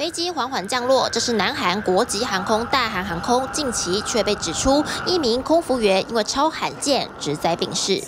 飞机缓缓降落，这是南韩国籍航空大韩航空近期却被指出一名空服员因为超罕见职灾病逝。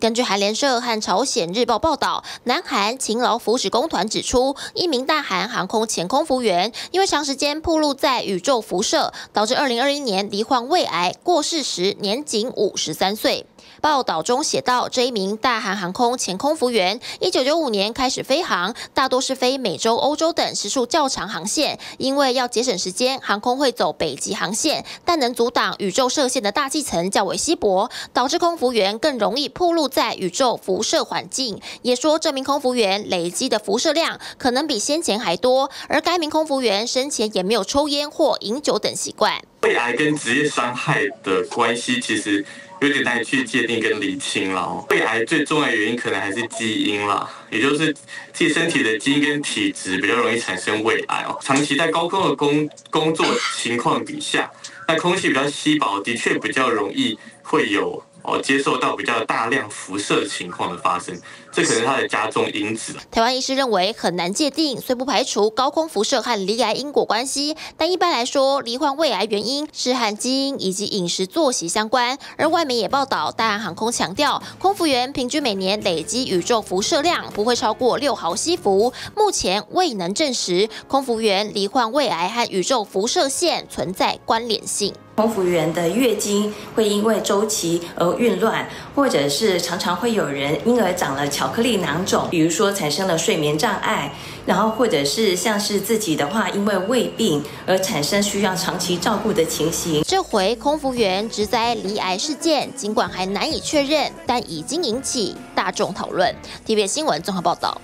根据韩联社和朝鲜日报报道，南韩勤劳福祉工团指出，一名大韩航空前空服员因为长时间暴露在宇宙辐射，导致2021年罹患胃癌，过世时年仅53岁。报道中写道，这一名大韩航空前空服员1995年开始飞航，大多是飞美洲、欧洲等时速较长航线，因为要节省时间，航空会走北极航线，但能阻挡宇宙射线的大气层较为稀薄，导致空服员更容易暴露在宇宙辐射环境，也说这名空服员累积的辐射量可能比先前还多，而该名空服员生前也没有抽烟或饮酒等习惯。胃癌跟职业伤害的关系其实有点难去界定跟厘清了。胃癌最重要的原因可能还是基因啦，也就是自己身体的基因跟体质比较容易产生胃癌哦。长期在高空的工作情况底下，那空气比较稀薄，的确比较容易会有。 接受到比较大量辐射情况的发生，这可能它的加重因子。台湾医师认为很难界定，虽不排除高空辐射和罹癌因果关系，但一般来说，罹患胃癌原因是和基因以及饮食作息相关。而外媒也报道，大韩航空强调，空服员平均每年累积宇宙辐射量不会超过6毫西弗，目前未能证实空服员罹患胃癌和宇宙辐射线存在关联性。 空服员的月经会因为周期而紊乱，或者是常常会有人因而长了巧克力囊肿，比如说产生了睡眠障碍，然后或者是像是自己的话，因为胃病而产生需要长期照顾的情形。这回空服员职灾罹癌事件，尽管还难以确认，但已经引起大众讨论。TVBS 新闻综合报道。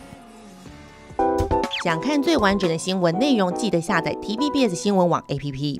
想看最完整的新闻内容，记得下载 TVBS 新闻网 APP。